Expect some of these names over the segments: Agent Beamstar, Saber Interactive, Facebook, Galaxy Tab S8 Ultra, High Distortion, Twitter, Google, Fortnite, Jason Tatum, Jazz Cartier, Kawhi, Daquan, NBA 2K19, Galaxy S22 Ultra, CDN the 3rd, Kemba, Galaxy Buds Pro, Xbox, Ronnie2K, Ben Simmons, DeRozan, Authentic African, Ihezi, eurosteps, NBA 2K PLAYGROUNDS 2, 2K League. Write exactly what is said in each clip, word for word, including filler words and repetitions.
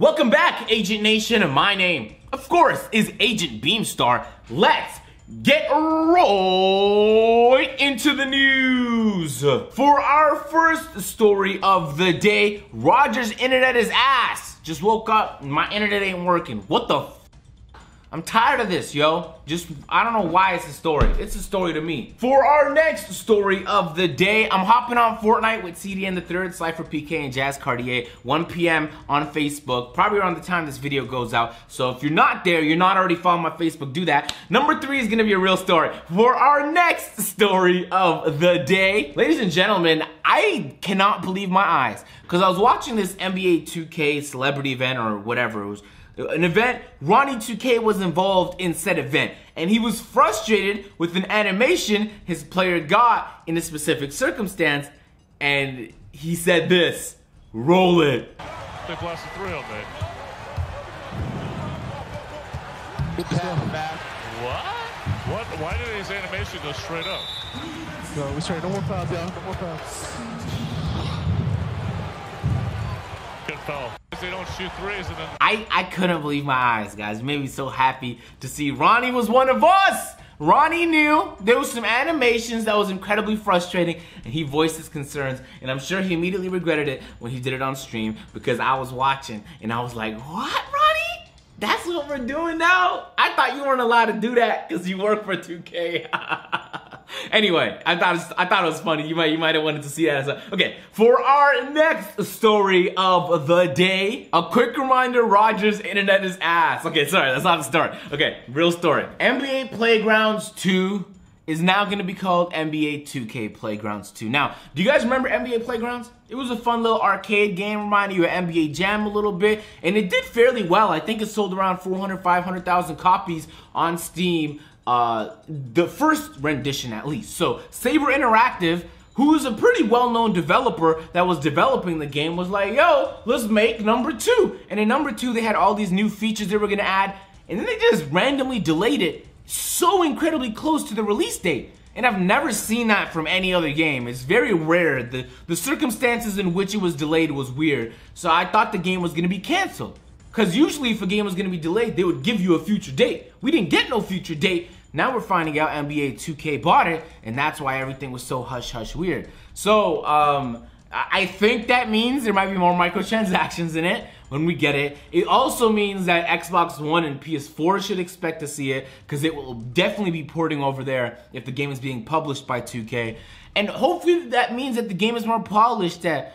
Welcome back, Agent Nation. My name, of course, is Agent Beamstar. Let's get right into the news. For our first story of the day, Roger's internet is ass. Just woke up, my internet ain't working. What the f? I'm tired of this, yo. Just, I don't know why it's a story. It's a story to me. For our next story of the day, I'm hopping on Fortnite with C D N the third, Cypher P K, and Jazz Cartier, one p m on Facebook, probably around the time this video goes out. So if you're not there, you're not already following my Facebook, do that. Number three is gonna be a real story. For our next story of the day, ladies and gentlemen, I cannot believe my eyes, because I was watching this N B A two K celebrity event or whatever it was. An event, Ronnie two K was involved in said event, and he was frustrated with an animation his player got in a specific circumstance, and he said this, roll it. They've lost the thrill, man. Good pass back. What? What? Why did his animation go straight up? No, it was straight. No more fouls, y'all. No more fouls. Good foul. They don't shoot threes and then I, I couldn't believe my eyes, guys. It made me so happy to see Ronnie was one of us. Ronnie knew there was some animations that was incredibly frustrating, and he voiced his concerns, and I'm sure he immediately regretted it when he did it on stream, because I was watching and I was like, what, Ronnie? That's what we're doing now? I thought you weren't allowed to do that because you work for two K. Anyway, I thought it was, I thought it was funny. You might you might have wanted to see that. As a, okay, for our next story of the day, a quick reminder: Roger's internet is ass. Okay, sorry, that's not the start. Okay, real story. N B A Playgrounds two is now going to be called N B A two K Playgrounds two. Now, do you guys remember N B A Playgrounds? It was a fun little arcade game, reminded you of N B A Jam a little bit, and it did fairly well. I think it sold around four hundred, five hundred thousand copies on Steam. Uh, the first rendition at least. So Saber Interactive, who is a pretty well-known developer that was developing the game, was like, yo, let's make number two. And in number two, they had all these new features they were gonna add, and then they just randomly delayed it so incredibly close to the release date. And I've never seen that from any other game. It's very rare. The, the circumstances in which it was delayed was weird. So I thought the game was gonna be canceled, because usually if a game was going to be delayed, they would give you a future date. We didn't get no future date. Now we're finding out N B A two K bought it, and that's why everything was so hush-hush weird. So, um, I think that means there might be more microtransactions in it when we get it. It also means that Xbox One and P S four should expect to see it, because it will definitely be porting over there if the game is being published by two K. And hopefully that means that the game is more polished, that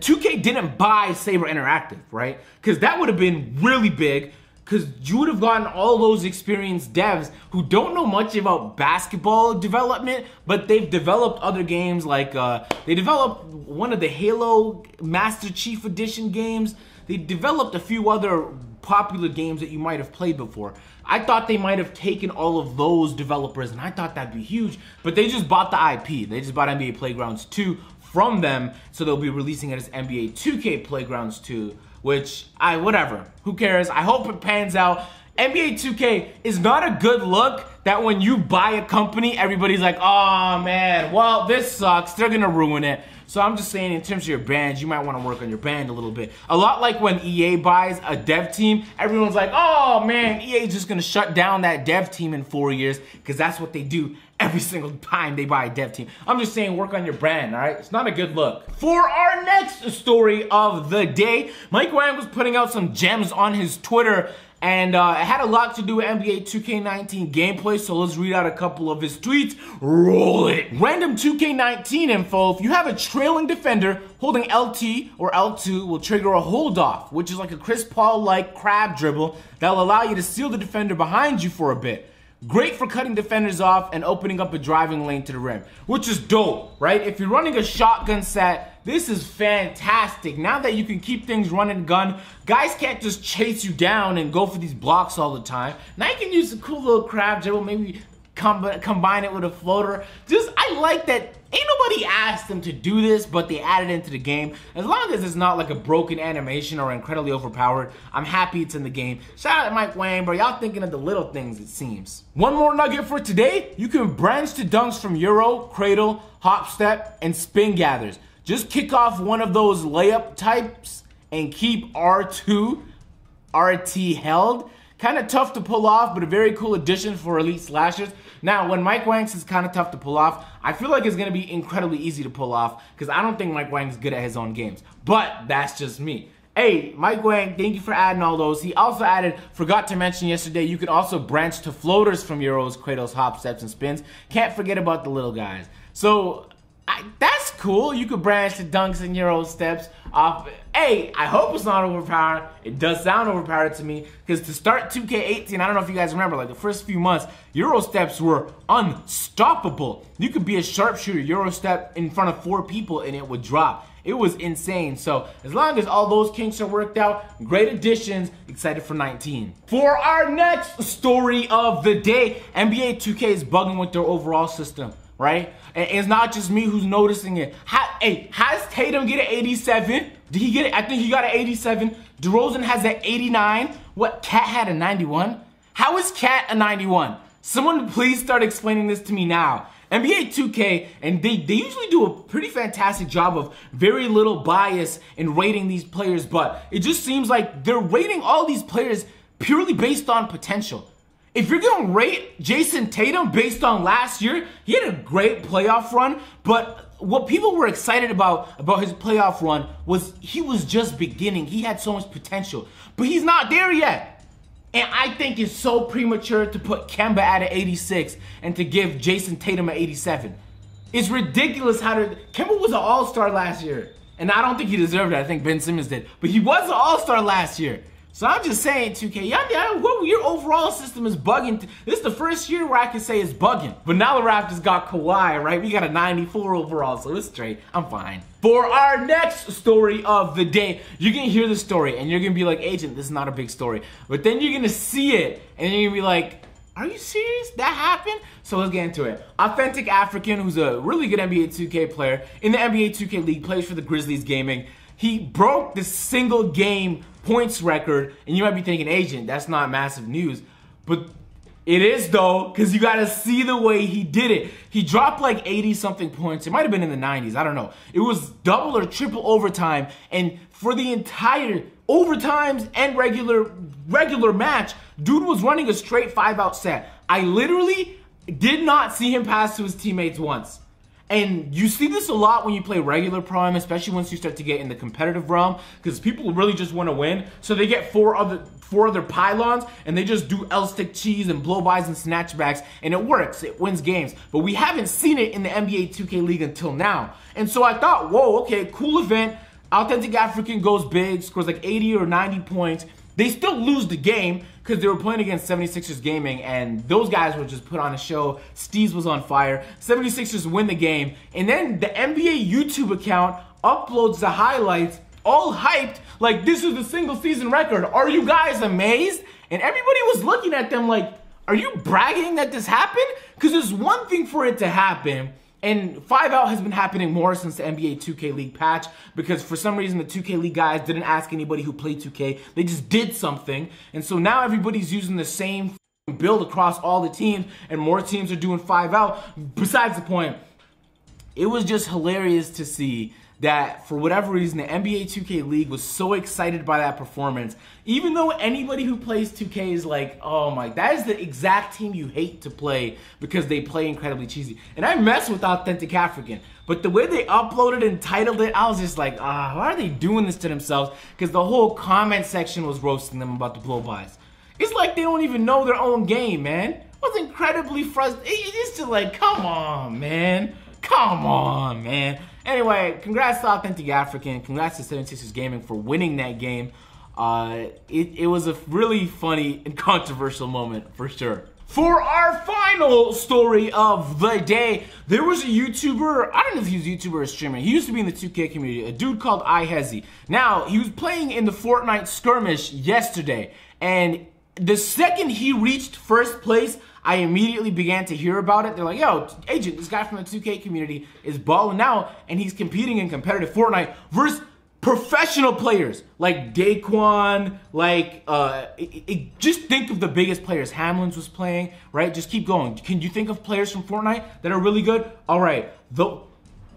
two K didn't buy Saber Interactive, right? Because that would have been really big, because you would have gotten all those experienced devs who don't know much about basketball development, but they've developed other games like, uh, they developed one of the Halo Master Chief Edition games. They developed a few other popular games that you might have played before. I thought they might have taken all of those developers, and I thought that'd be huge, but they just bought the I P. They just bought N B A Playgrounds two. From them, so they'll be releasing it as N B A two K Playgrounds two, which I whatever, who cares? I hope it pans out. N B A two K is not a good look that when you buy a company, everybody's like, oh man, well this sucks, they're gonna ruin it. So I'm just saying, in terms of your brand, you might want to work on your brand a little bit. A lot like when E A buys a dev team, everyone's like, oh man, E A's just gonna shut down that dev team in four years, because that's what they do every single time they buy a dev team. I'm just saying, work on your brand, all right? It's not a good look. For our next story of the day, Mike Wang was putting out some gems on his Twitter, and uh, it had a lot to do with N B A two K nineteen gameplay, so let's read out a couple of his tweets. Roll it. Random two K nineteen info: if you have a trailing defender, holding L T or L two will trigger a hold off, which is like a Chris Paul-like crab dribble that'll allow you to seal the defender behind you for a bit. Great for cutting defenders off and opening up a driving lane to the rim, which is dope, right? If you're running a shotgun set, this is fantastic. Now that you can keep things run and gun, guys can't just chase you down and go for these blocks all the time. Now you can use a cool little crab dribble, maybe com- combine it with a floater. Just, I like that. Ain't nobody asked them to do this, but they added it into the game. As long as it's not like a broken animation or incredibly overpowered, I'm happy it's in the game. Shout out to Mike Wang, bro. Y'all thinking of the little things, it seems. One more nugget for today. You can branch to dunks from Euro, Cradle, Hop Step, and Spin Gathers. Just kick off one of those layup types and keep R two R T held. Kind of tough to pull off, but a very cool addition for elite slashers. Now, when Mike Wang's is kind of tough to pull off, I feel like it's going to be incredibly easy to pull off because I don't think Mike Wang's good at his own games. But that's just me. Hey, Mike Wang, thank you for adding all those. He also added, forgot to mention yesterday, you could also branch to floaters from Euros, Cradles, Hop, Steps, and Spins. Can't forget about the little guys. So, I, that's cool. You could branch to Dunks and Euros, Steps. Off. Hey, I hope it's not overpowered. It does sound overpowered to me. Because to start two K eighteen, I don't know if you guys remember, like the first few months, Euro Steps were unstoppable. You could be a sharpshooter, Euro Step in front of four people, and it would drop. It was insane. So as long as all those kinks are worked out, great additions. Excited for nineteen. For our next story of the day, N B A two K is bugging with their overall system, right? And it's not just me who's noticing it. How, hey, has Tatum get an eighty-seven? Did he get it? I think he got an eighty-seven. DeRozan has an eighty-nine. What? Cat had a ninety-one? How is Cat a ninety-one? Someone please start explaining this to me now. N B A two K, and they, they usually do a pretty fantastic job of very little bias in rating these players, but it just seems like they're rating all these players purely based on potential. If you're going to rate Jason Tatum based on last year, he had a great playoff run, but what people were excited about about his playoff run was he was just beginning. He had so much potential, but he's not there yet. And I think it's so premature to put Kemba at an eighty-six and to give Jason Tatum an eighty-seven. It's ridiculous how to... Kemba was an all-star last year. And I don't think he deserved it. I think Ben Simmons did. But he was an all-star last year. So I'm just saying, two K, y'all, what, your overall system is bugging. This is the first year where I can say it's bugging. But now the Raptors got Kawhi, right? We got a ninety-four overall, so it's straight. I'm fine. For our next story of the day, you're going to hear the story, and you're going to be like, Agent, this is not a big story. But then you're going to see it, and you're going to be like, are you serious? That happened? So let's get into it. Authentic African, who's a really good N B A two K player, in the N B A two K League, plays for the Grizzlies Gaming. He broke the single game points record, and you might be thinking, Agent, that's not massive news, but it is though, because you got to see the way he did it. He dropped like eighty something points. It might have been in the nineties, I don't know. It was double or triple overtime, and for the entire overtimes and regular regular match, dude was running a straight five out set. I literally did not see him pass to his teammates once. And you see this a lot when you play regular prime, especially once you start to get in the competitive realm, because people really just want to win. So they get four other four other pylons, and they just do L-stick cheese and blow-bys and snatchbacks, and it works. It wins games. But we haven't seen it in the N B A two K League until now. And so I thought, whoa, okay, cool event. Authentic African goes big, scores like eighty or ninety points. They still lose the game because they were playing against seventy-sixers Gaming, and those guys were just put on a show. Steez was on fire. seventy-sixers win the game, and then the N B A YouTube account uploads the highlights, all hyped, like this is the single season record. Are you guys amazed? And everybody was looking at them like, are you bragging that this happened? Because there's one thing for it to happen. And five out has been happening more since the N B A two K League patch, because for some reason the two K League guys didn't ask anybody who played two K. They just did something. And so now everybody's using the same build across all the teams, and more teams are doing five out. Besides the point, it was just hilarious to see that for whatever reason the N B A two K League was so excited by that performance. Even though anybody who plays two K is like, oh my, that is the exact team you hate to play because they play incredibly cheesy. And I mess with Authentic African, but the way they uploaded and titled it, I was just like, ah, why are they doing this to themselves? Because the whole comment section was roasting them about the blow-bys. It's like they don't even know their own game, man. It was incredibly frustrating. It's just like, come on, man. Come on, man. Anyway, congrats to Authentic African. Congrats to seventy-sixers Gaming for winning that game. Uh, it, it was a really funny and controversial moment for sure. For our final story of the day, there was a YouTuber, I don't know if he was a YouTuber or a streamer, he used to be in the two K community, a dude called Ihezi. Now, he was playing in the Fortnite skirmish yesterday, and the second he reached first place, I immediately began to hear about it. They're like, yo, Agent, this guy from the two K community is balling out, and he's competing in competitive Fortnite versus professional players like Daquan, like, uh, it, it, just think of the biggest players. Hamlin's was playing, right? Just keep going. Can you think of players from Fortnite that are really good? All right. The, oh,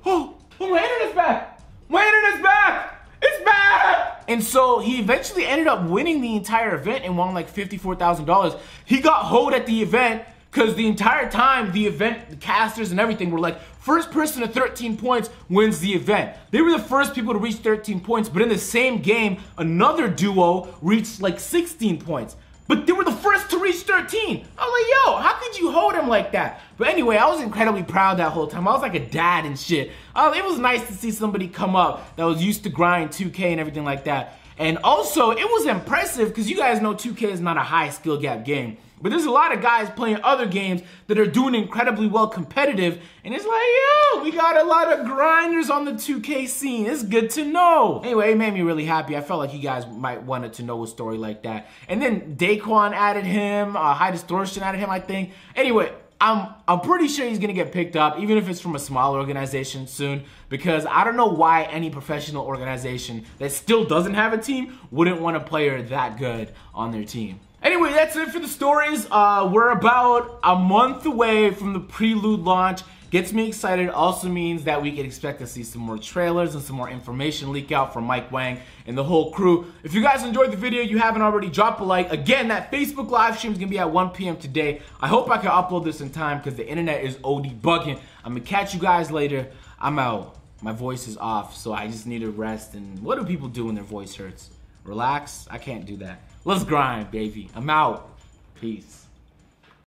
oh, my internet's back. My internet's back. It's back. And so he eventually ended up winning the entire event and won like fifty-four thousand dollars. He got holed at the event because the entire time the event, the casters and everything were like, first person to thirteen points wins the event. They were the first people to reach thirteen points, but in the same game, another duo reached like sixteen points. But they were the first to reach thirteen. I was like, yo, how could you hold him like that? But anyway, I was incredibly proud that whole time. I was like a dad and shit. Uh, it was nice to see somebody come up that was used to grind two K and everything like that. And also, it was impressive because you guys know two K is not a high skill gap game. But there's a lot of guys playing other games that are doing incredibly well competitive. And it's like, yo, we got a lot of grinders on the two K scene. It's good to know. Anyway, it made me really happy. I felt like you guys might wanted to know a story like that. And then Daquan added him. Uh, High Distortion added him, I think. Anyway, I'm, I'm pretty sure he's going to get picked up, even if it's from a small organization soon, because I don't know why any professional organization that still doesn't have a team wouldn't want a player that good on their team. Anyway, that's it for the stories. Uh, we're about a month away from the prelude launch. Gets me excited, also means that we can expect to see some more trailers and some more information leak out from Mike Wang and the whole crew. If you guys enjoyed the video, you haven't already, dropped a like. Again, that Facebook live stream is going to be at one P M today. I hope I can upload this in time because the internet is O D bugging. I'm going to catch you guys later. I'm out. My voice is off, so I just need to rest. And what do people do when their voice hurts? Relax? I can't do that. Let's grind, baby. I'm out. Peace.